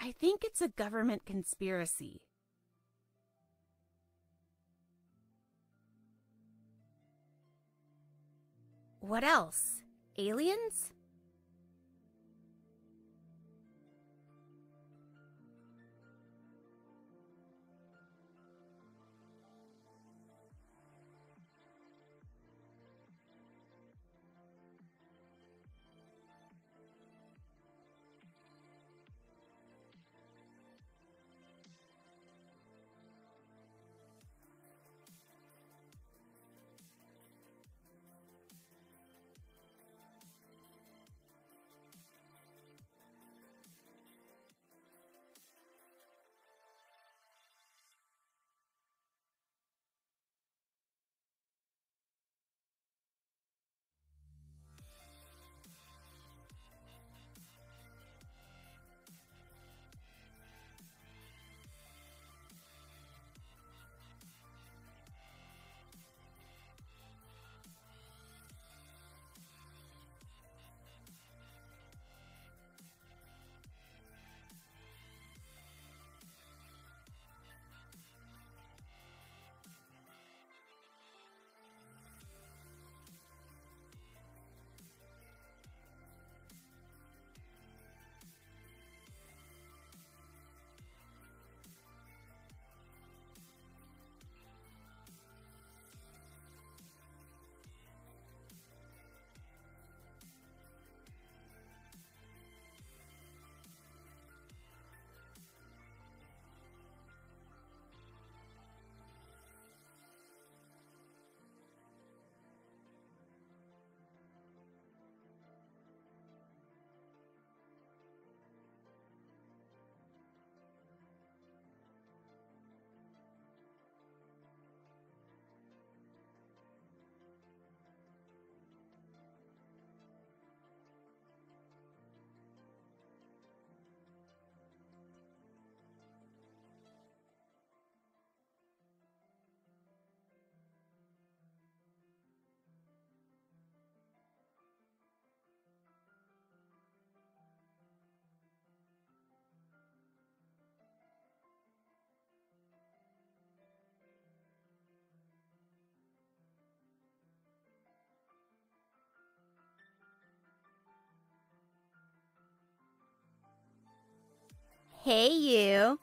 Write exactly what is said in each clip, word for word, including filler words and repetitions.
I think it's a government conspiracy. What else? Aliens? Hey, you.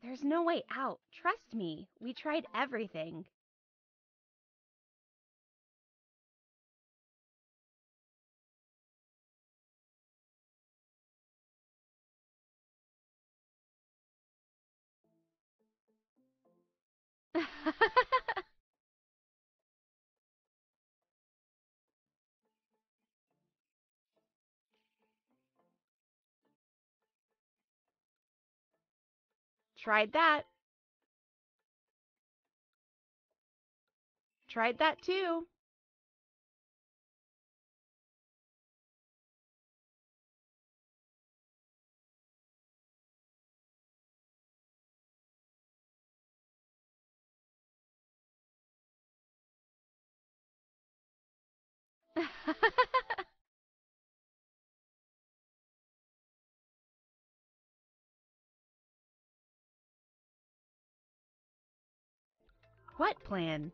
There's no way out. Trust me. We tried everything. Tried that. Tried that too. What plan?